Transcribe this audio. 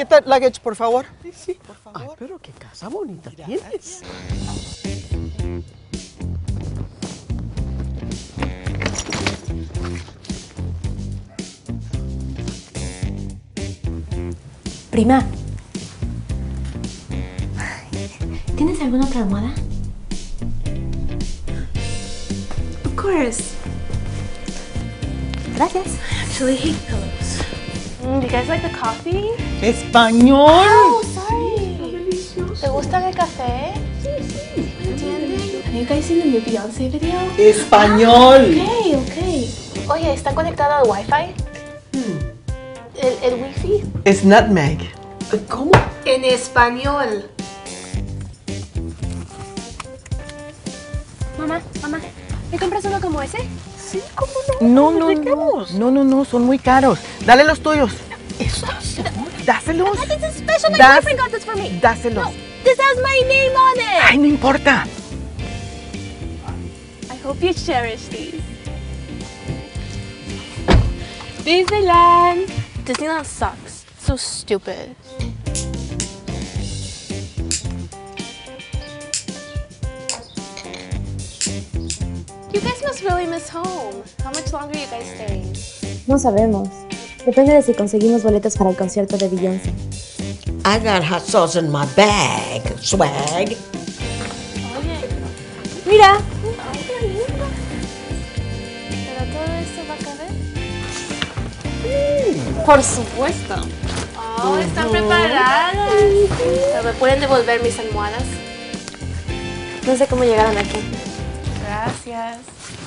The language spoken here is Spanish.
Get that luggage, por favor. Sí, sí. Por favor. Ay, pero qué casa bonita tienes. Prima. ¿Tienes alguna otra almohada? Of course. Gracias. I actually hate pillows. Do you guys like the coffee? Español. Oh, sorry. ¿Te gusta el café? Sí, sí. ¿Entienden? Have you guys seen the new Beyoncé video? Español. Ah, okay, okay. Oye, ¿está conectada al Wi-Fi? ¿El Wi-Fi? Es nutmeg. ¿Cómo? En español. Mamá, mamá, ¿me compras uno como ese? Sí, ¿cómo no? No, no, no, no, no, son muy caros. Dale los tuyos. ¿Esos? Dáselos. This is special. My boyfriend got this for me. Dáselos. No, this has my name on it. Ay, no importa. I hope you cherish these. Disneyland. Disneyland sucks. It's so stupid. You guys must really miss home. How much longer are you guys staying? No sabemos. Depende de si conseguimos boletos para el concierto de Beyoncé. I got hot sauce in my bag. Swag. Oye. Mira. Ay, qué lindo. ¿Pero todo esto va a caber? Por supuesto. Oh, están preparadas. ¿Me pueden devolver mis almohadas? No sé cómo llegaron aquí. Gracias.